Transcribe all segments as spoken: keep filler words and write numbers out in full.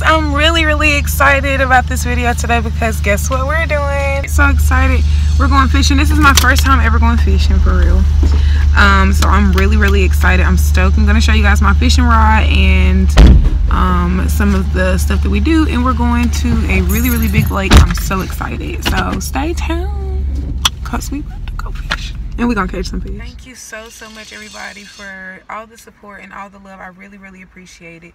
guys, I'm really really excited about this video today because guess what we're doing? So excited. We're going fishing. This is my first time ever going fishing for real. Um so I'm really really excited. I'm stoked. I'm gonna show you guys my fishing rod and um some of the stuff that we do, and we're going to a really really big lake. I'm so excited, so stay tuned because we want to go fish. And we're gonna catch some fish. Thank you so so much everybody for all the support and all the love. I really really appreciate it.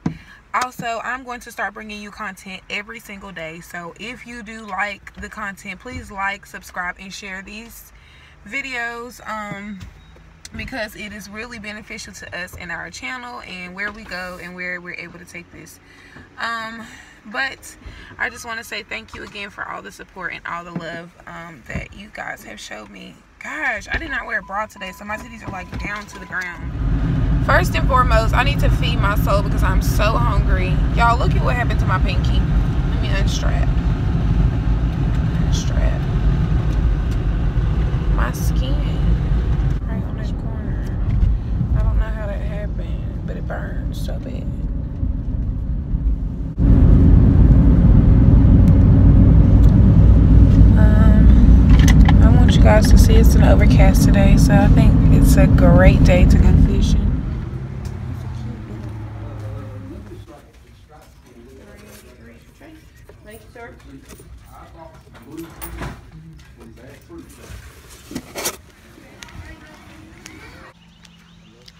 Also, I'm going to start bringing you content every single day, so if you do like the content, please like, subscribe, and share these videos um because it is really beneficial to us and our channel and where we go and where we're able to take this. Um but I just want to say thank you again for all the support and all the love um that you guys have showed me. Gosh, I did not wear a bra today, so my titties are like down to the ground. First and foremost, I need to feed my soul because I'm so hungry. Y'all, look at what happened to my pinky. Let me unstrap. Unstrap. My skin. Right on this corner. I don't know how that happened, but it burned so bad. You guys can see it's an overcast today, so I think it's a great day to go fishing.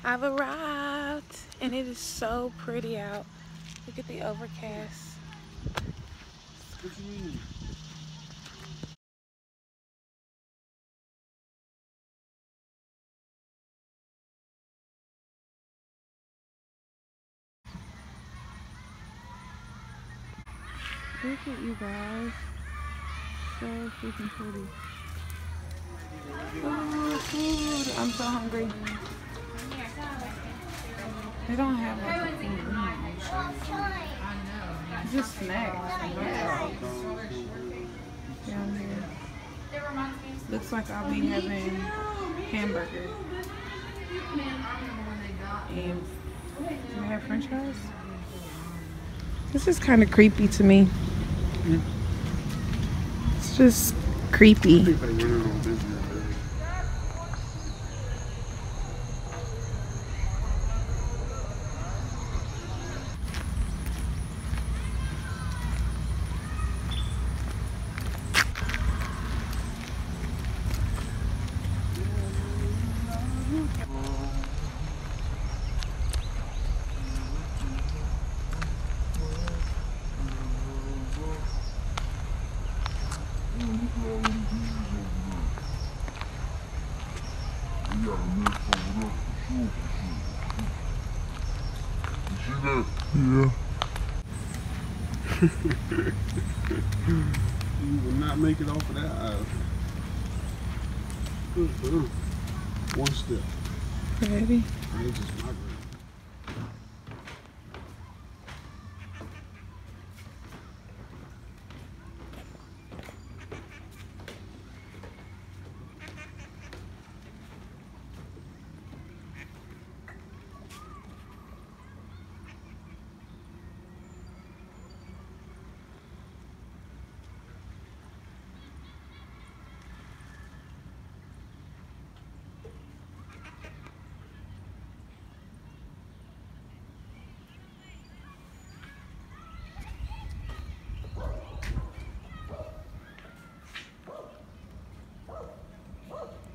I've arrived and it is so pretty out. Look at the overcast. What do you mean? Look at you guys, so freaking pretty. Oh, food. I'm so hungry. They don't have like food. Just snacks. Down here. Looks like I'll be having hamburger. And do we have French fries? This is kind of creepy to me. Yeah. It's just creepy. Yeah. You will not make it off of that aisle. Good for them. One step. Ready? I just migrated.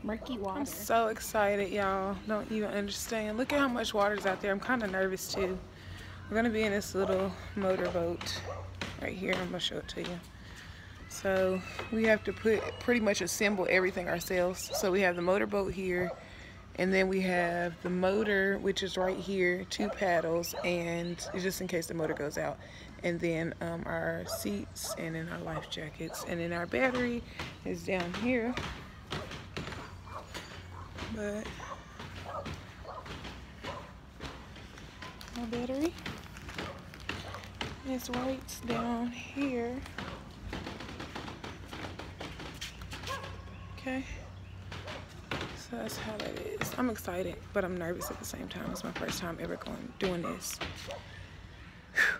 Murky water. I'm so excited, y'all. Don't even understand. Look at how much water's out there. I'm kind of nervous too. We're gonna be in this little motorboat right here. I'm gonna show it to you. So we have to put pretty much assemble everything ourselves. So we have the motorboat here, and then we have the motor, which is right here, two paddles, and just in case the motor goes out. And then um, our seats, and then our life jackets, and then our battery is down here. But my battery is right down here. Okay, so that's how that is. I'm excited, but I'm nervous at the same time. It's my first time ever going doing this. Whew.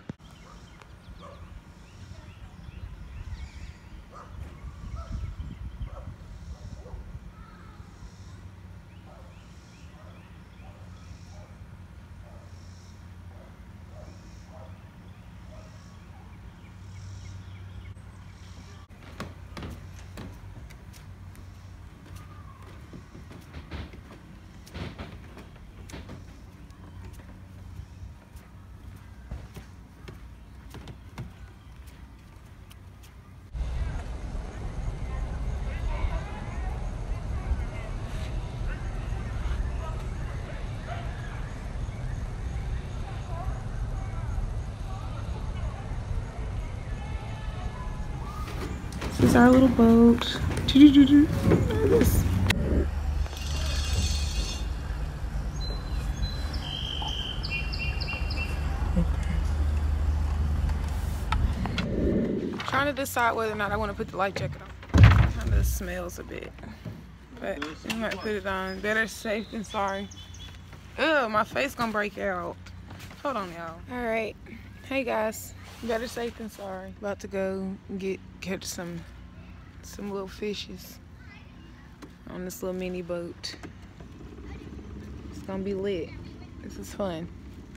This is our little boat. This. Trying to decide whether or not I want to put the life jacket on. Kind of smells a bit, but I might put it on. Better safe than sorry. Ugh, my face gonna break out. Hold on, y'all. All right, hey guys. Better safe than sorry. About to go get catch some some little fishes on this little mini boat. It's gonna be lit. This is fun.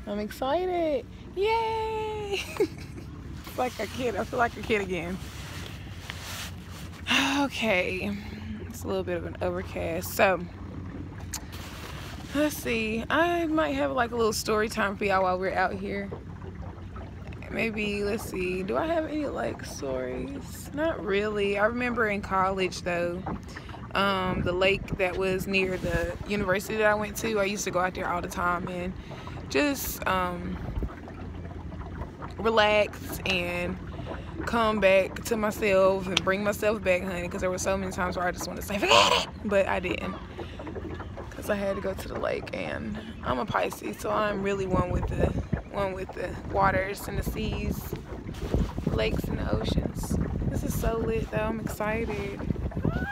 I'm excited. Yay! It's like a kid. I feel like a kid again. Okay, it's a little bit of an overcast. So let's see. I might have like a little story time for y'all while we're out here. Maybe, let's see, do I have any like stories? Not really. I remember in college though, um the lake that was near the university that I went to, I used to go out there all the time and just um relax and come back to myself and bring myself back, honey, because there were so many times where I just wanted to say forget it, but I didn't because I had to go to the lake. And I'm a Pisces, so I'm really one with the one with the waters and the seas, lakes and the oceans. This is so lit though, I'm excited. Ah!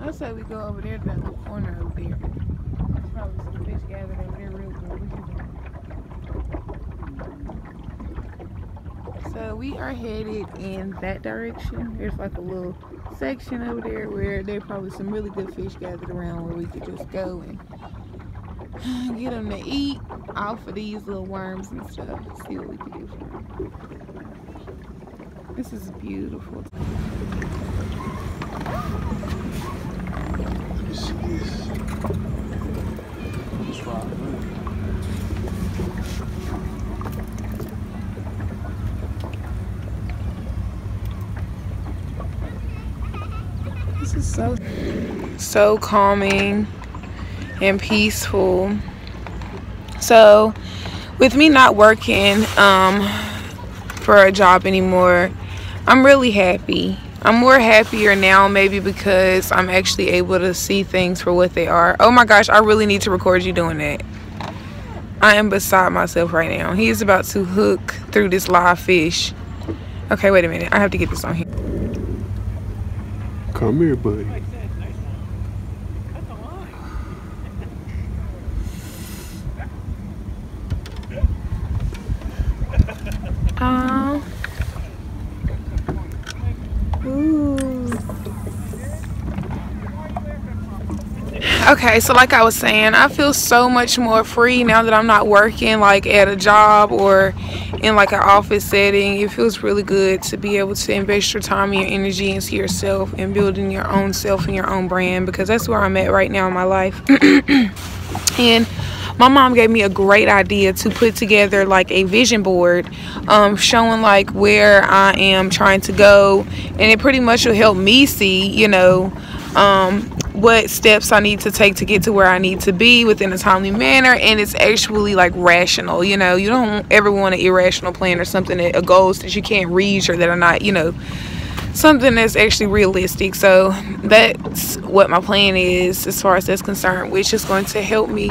I said we go over there to that little corner over there. There's probably some fish gathered over there real good. So we are headed in that direction. There's like a little section over there where there's probably some really good fish gathered around where we could just go and get them to eat off of these little worms and stuff. See what we can do for them. This is beautiful. This is so so calming and peaceful. So with me not working um for a job anymore, I'm really happy. I'm more happier now, maybe because I'm actually able to see things for what they are. Oh my gosh, I really need to record you doing that. I am beside myself right now. He is about to hook through this live fish. Okay, wait a minute. I have to get this on here. Come here, buddy. Okay, so like I was saying, I feel so much more free now that I'm not working like at a job or in like an office setting. It feels really good to be able to invest your time and your energy into yourself and building your own self and your own brand, because that's where I'm at right now in my life. And my mom gave me a great idea to put together like a vision board um, showing like where I am trying to go, and it pretty much will help me see, you know, um, what steps I need to take to get to where I need to be within a timely manner. And it's actually like rational, you know. You don't ever want an irrational plan or something that uh, goals that you can't reach or that are not, you know, something that's actually realistic. So that's what my plan is as far as that's concerned, which is going to help me.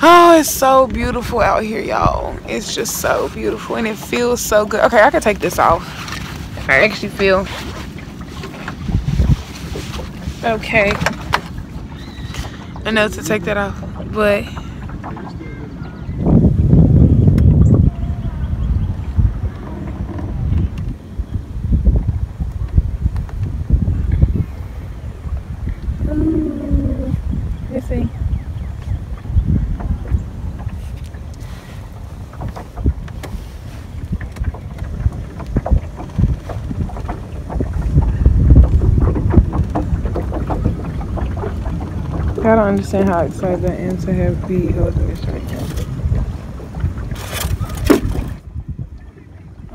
Oh, it's so beautiful out here, y'all. It's just so beautiful and it feels so good. Okay, I can take this off. I actually feel okay. I know to take that off, but ooh, let's see. don't understand how excited I am to have videos in this right now.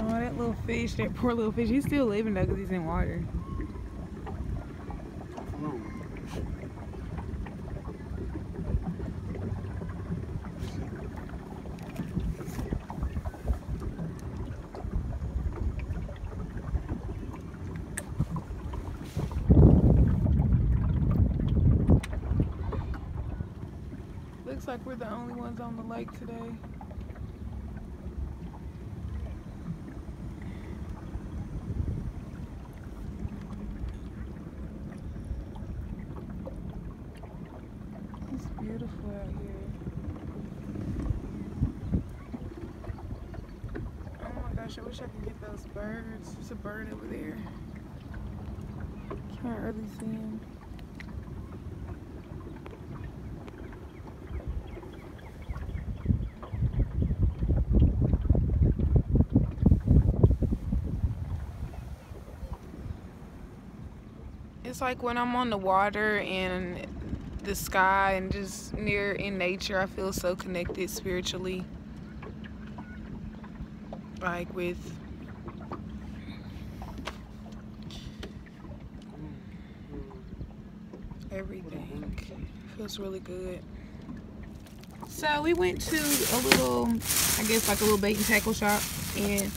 Oh, that little fish, that poor little fish, he's still living though because he's in water. Looks like we're the only ones on the lake today. It's beautiful out here. Oh my gosh, I wish I could get those birds. There's a bird over there. Can't really see him. It's like when I'm on the water and the sky and just near in nature, I feel so connected spiritually. Like with everything. Feels really good. So we went to a little, I guess like a little bait and tackle shop and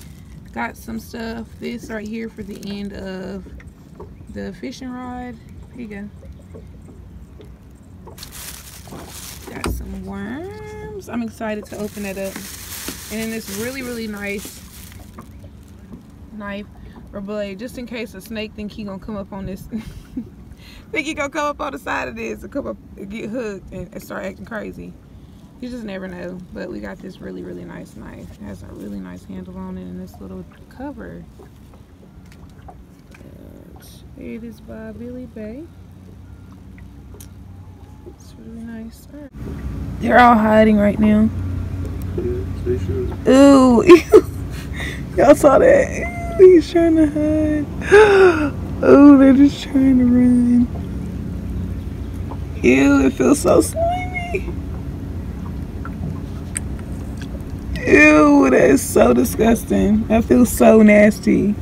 got some stuff. This right here for the end of the fishing rod. Here you go. Got some worms. I'm excited to open it up. And then this really, really nice knife or blade, just in case a snake think he gonna come up on this. Think he gonna come up on the side of this and come up and get hooked and start acting crazy. You just never know. But we got this really, really nice knife. It has a really nice handle on it and this little cover. Here it is by Billy Bay. It's really nice. They're all hiding right now. Yeah, they should. Ooh. Y'all saw that. He's trying to hide. Oh, they're just trying to run. Ew, it feels so slimy. Ew, that is so disgusting. That feels so nasty.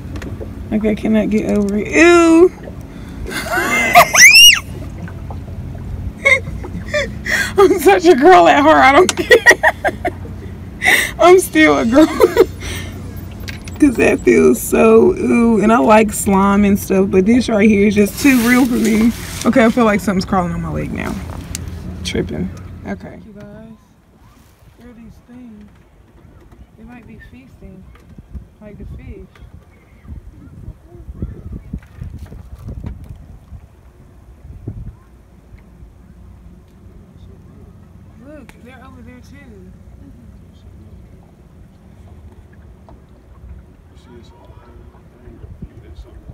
Like I cannot get over it. Ew! I'm such a girl at heart, I don't care. I'm still a girl. Cause that feels so ooh. And I like slime and stuff, but this right here is just too real for me. Okay, I feel like something's crawling on my leg now. Tripping. Okay. You guys, there are these things. They might be feasting like the fish. They're over there too.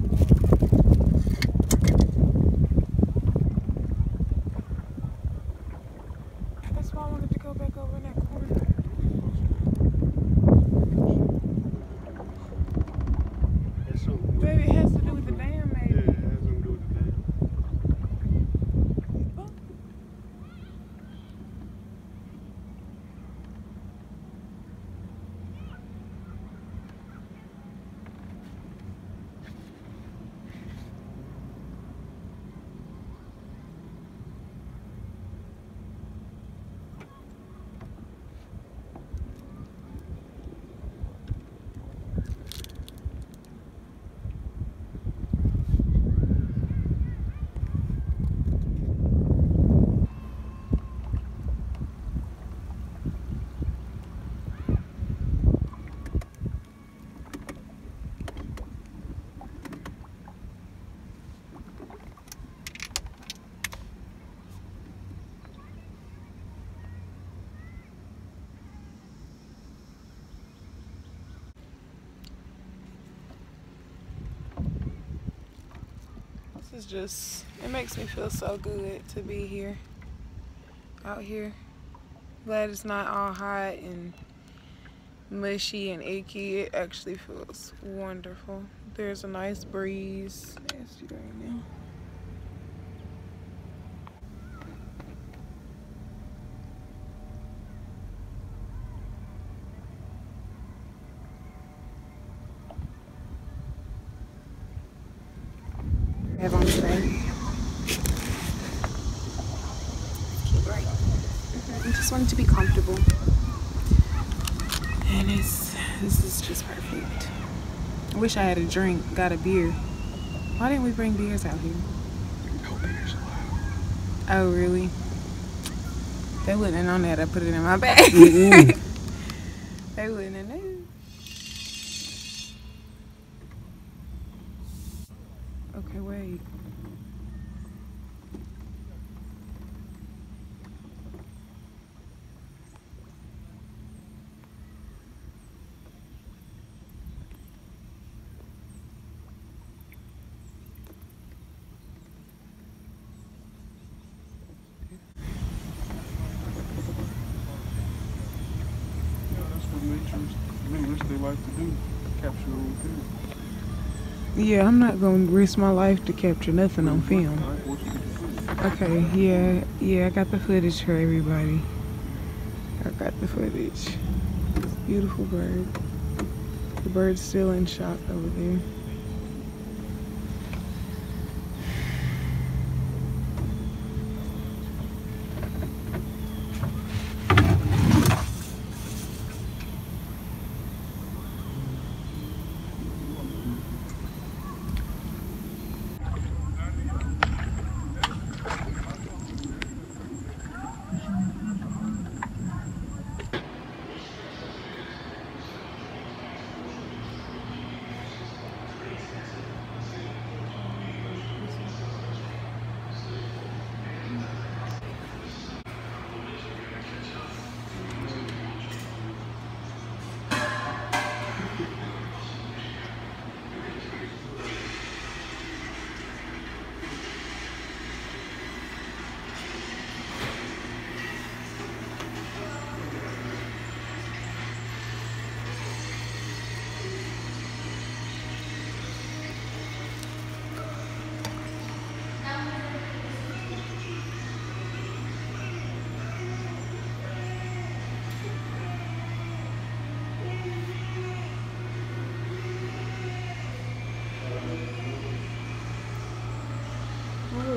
Mm-hmm. That's why I wanted to go back over in that corner. Baby, it has to do with the dam, maybe. Yeah, it has something to do with the dam. It's just, it makes me feel so good to be here, out here. Glad it's not all hot and mushy and icky. It actually feels wonderful. There's a nice breeze. Nasty right now. I have on today. I just want it to be comfortable. And it's, this is just perfect. I wish I had a drink, got a beer. Why didn't we bring beers out here? No beers allowed. Oh, really? They wouldn't have known that. I put it in my bag. Mm-mm. They wouldn't have known. Okay, wait. They like to do capture on film. Yeah, I'm not gonna risk my life to capture nothing on film. Okay, yeah, yeah, I got the footage for everybody. I got the footage. Beautiful bird. The bird's still in shock over there.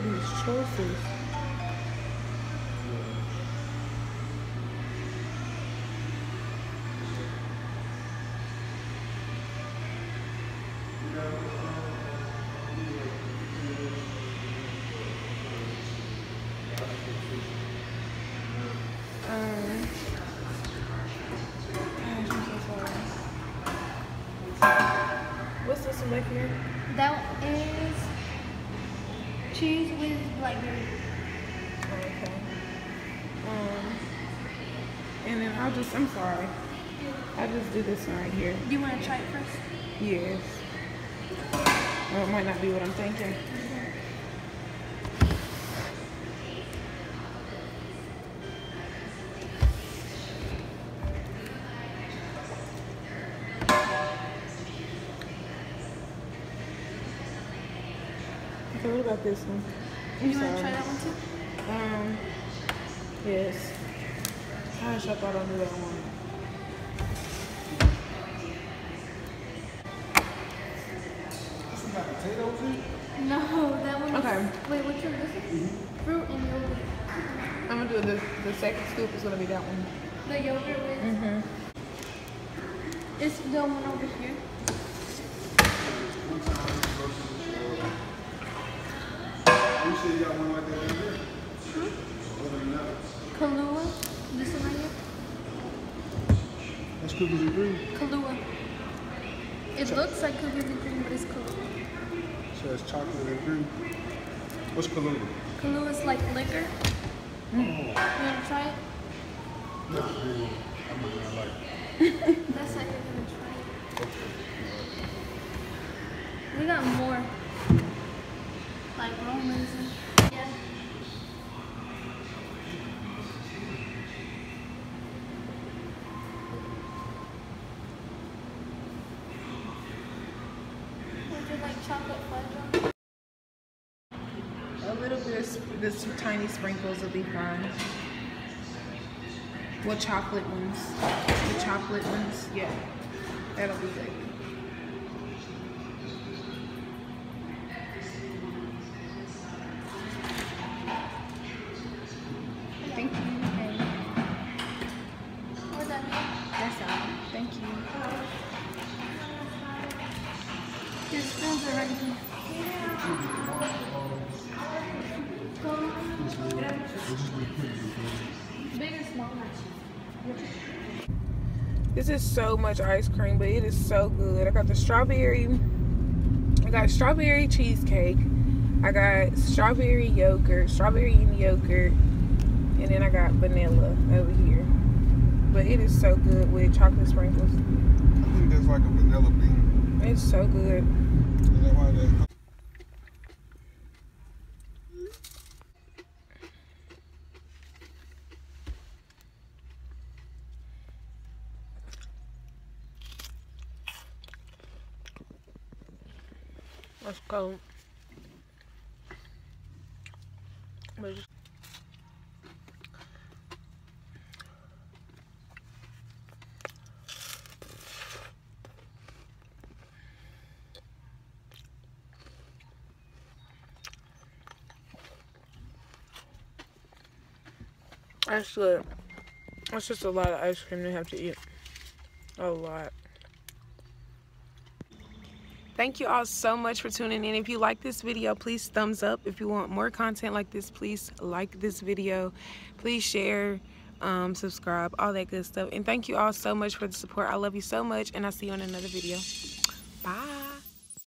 These choices. What's this one right here? That is cheese with blackberry. Oh, okay. Um, and then I'll just, I'm sorry. I'll just do this one right here. Do you want to try it first? Yes. Well, it might not be what I'm thinking. What about this one? I'm you sorry. Want to try that one too? Um, yes. I wish I thought I knew that one. This is about potatoes in? No, that one. Okay. Is, wait, what's your this is? Mm-hmm. Fruit and yogurt. I'm gonna do this. The second scoop is gonna be that one. The yogurt with. Mhm. It's the one over here. You said you got one like that right here? Sure. What are you now? Kahlua. This one right here? That's cookies and cream. Kahlua. It Ch looks like cookies and cream, but it's Kahlua. So it's chocolate and cream. What's Kahlua? Kahlua is like liquor. Mm. You want to try it? No, really. I'm not going to like it. That's how you're going to try it. Okay. We got more. Like Romans and yeah. Would you like chocolate fudge on? A little bit of this, some tiny sprinkles will be fine. Well, chocolate ones. The chocolate ones, yeah. That'll be good. Big and small. This is so much ice cream, but it is so good. I got the strawberry. I got strawberry cheesecake. I got strawberry yogurt, strawberry and yogurt, and then I got vanilla over here. But it is so good with chocolate sprinkles. I think that's like a vanilla bean. It's so good. Is that why they Let's go. That's good. That's just a lot of ice cream they have to eat. A lot. Thank you all so much for tuning in. If you like this video, please thumbs up. If you want more content like this, please like this video. Please share, um, subscribe, all that good stuff. And thank you all so much for the support. I love you so much, and I'll see you on another video. Bye.